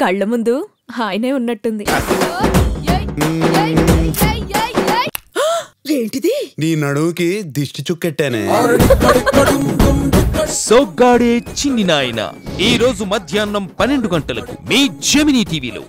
కళ్ళ ముందు హాయినే ఉన్నట్టుంది. ఏంటిది? నీ నడుముకి దిష్టి చుక్కెట్టానే. సోగ్గాడే చిన్ని నాయన ఈ రోజు మధ్యాహ్నం 12 గంటలకు మీ జెమినీ టీవీలో.